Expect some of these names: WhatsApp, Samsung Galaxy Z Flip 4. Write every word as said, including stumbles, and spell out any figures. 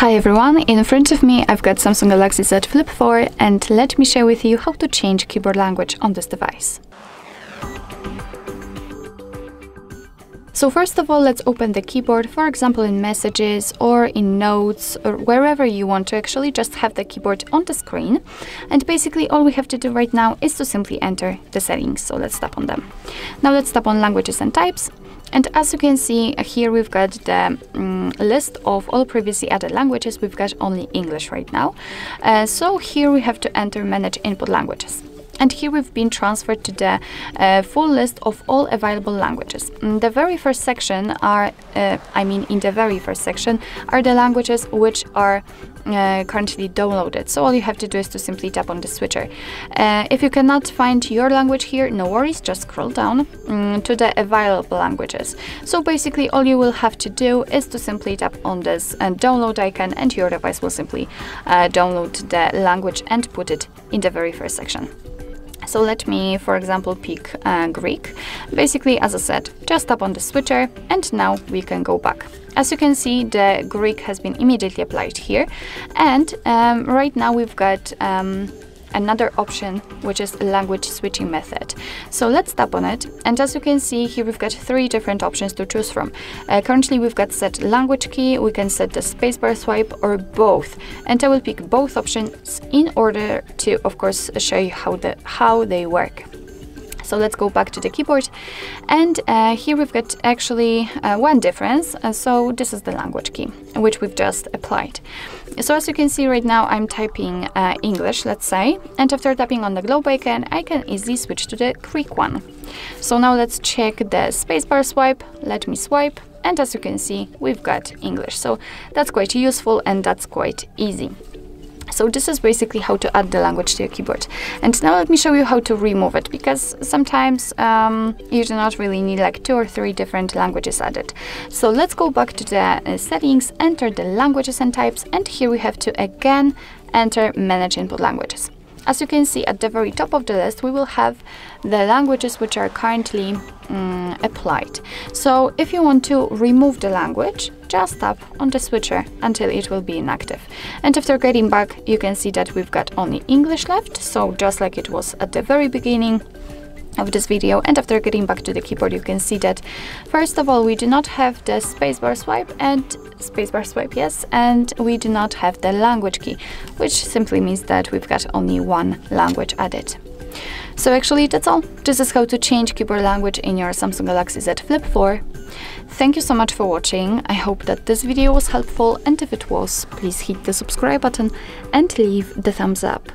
Hi everyone, in front of me I've got Samsung Galaxy Z Flip four, and let me share with you how to change keyboard language on this device. So first of all, let's open the keyboard, for example in messages or in notes or wherever you want to actually just have the keyboard on the screen. And basically all we have to do right now is to simply enter the settings. So let's tap on them. Now let's tap on languages and types. And as you can see here, we've got the um, list of all previously added languages. We've got only English right now. Uh, so here we have to enter manage input languages. And here we've been transferred to the uh, full list of all available languages. In the very first section are, uh, I mean in the very first section are the languages which are uh, currently downloaded. So all you have to do is to simply tap on the switcher. Uh, if you cannot find your language here, no worries, just scroll down um, to the available languages. So basically all you will have to do is to simply tap on this and download icon, and your device will simply uh, download the language and put it in the very first section. So let me, for example, pick uh, Greek. Basically, as I said, just tap on the switcher and now we can go back. As you can see, the Greek has been immediately applied here. And um, right now we've got um, another option, which is language switching method. So let's tap on it. And as you can see here, we've got three different options to choose from. Uh, currently, we've got set language key, we can set the spacebar swipe or both. And I will pick both options in order to, of course, show you how, the, how they work. So let's go back to the keyboard. And uh, here we've got actually uh, one difference. Uh, so this is the language key, which we've just applied. So as you can see right now, I'm typing uh, English, let's say. And after tapping on the globe icon, I can easily switch to the Greek one. So now let's check the spacebar swipe. Let me swipe. And as you can see, we've got English. So that's quite useful and that's quite easy. So this is basically how to add the language to your keyboard. And now let me show you how to remove it, because sometimes um, you do not really need like two or three different languages added. So let's go back to the uh, settings, enter the languages and types, and here we have to again enter manage input languages. As you can see at the very top of the list, we will have the languages which are currently um, applied. So if you want to remove the language, just tap on the switcher until it will be inactive. And after getting back, you can see that we've got only English left. So just like it was at the very beginning of this video. And after getting back to the keyboard, you can see that first of all, we do not have the spacebar swipe and spacebar swipe, yes, and we do not have the language key, which simply means that we've got only one language added. So actually that's all. This is how to change keyboard language in your Samsung Galaxy Z Flip four. Thank you so much for watching. I hope that this video was helpful, and if it was, please hit the subscribe button and leave the thumbs up.